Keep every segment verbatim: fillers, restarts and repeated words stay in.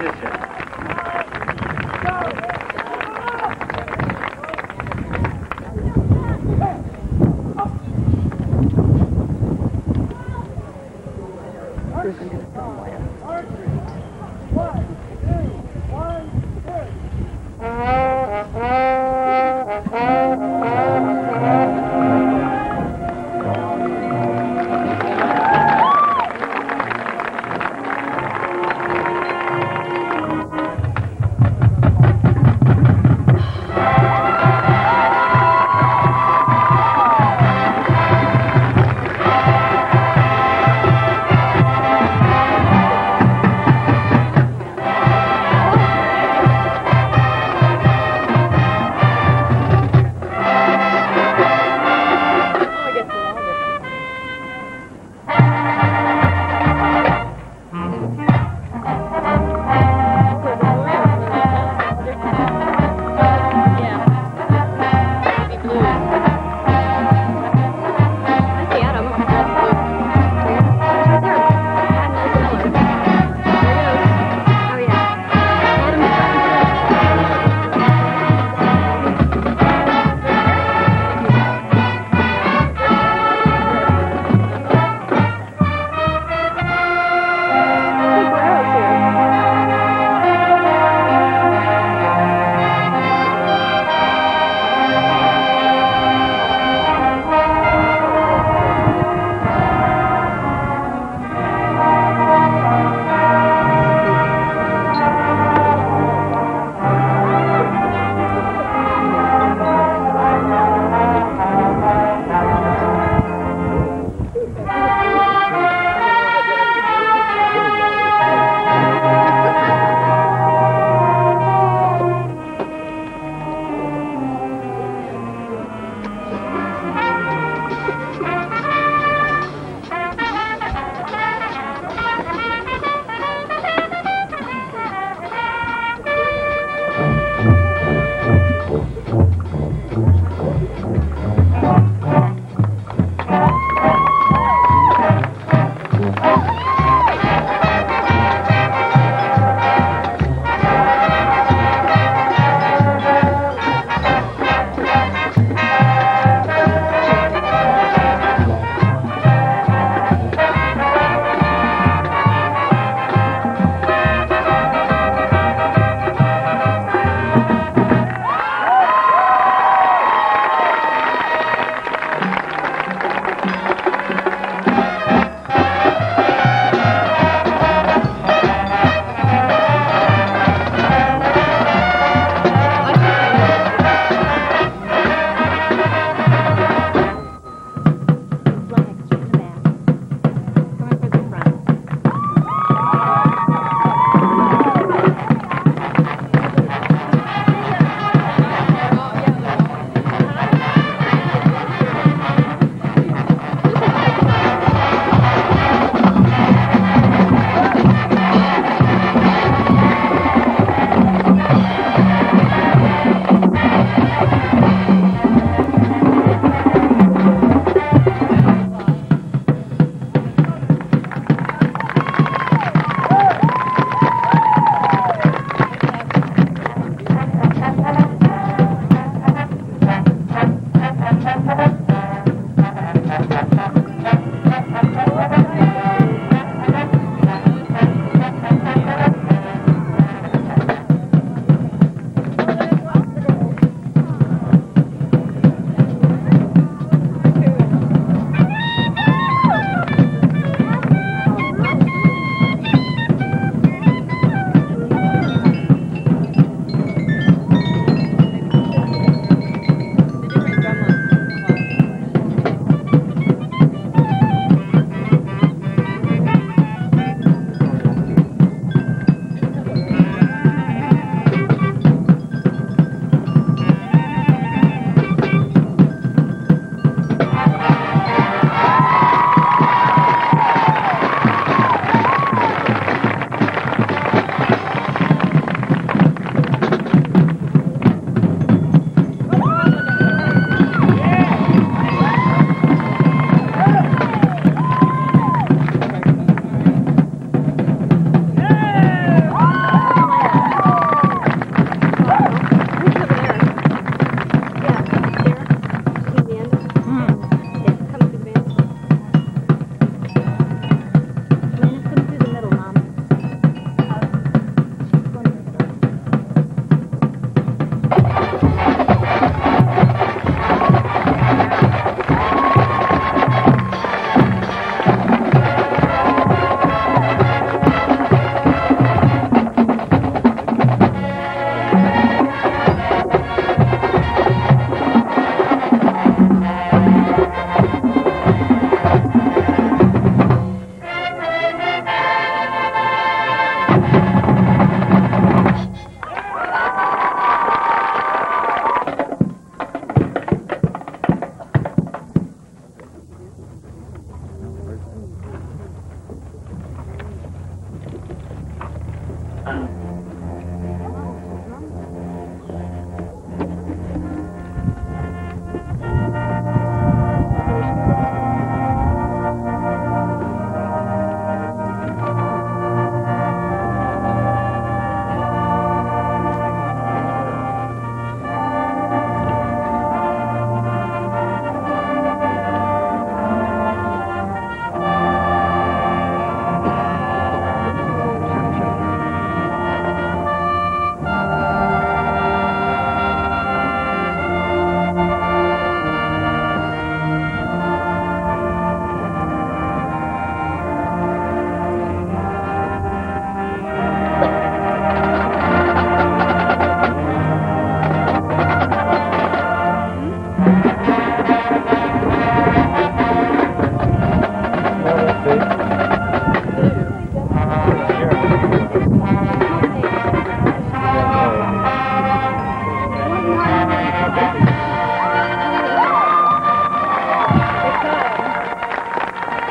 position.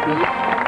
Yeah.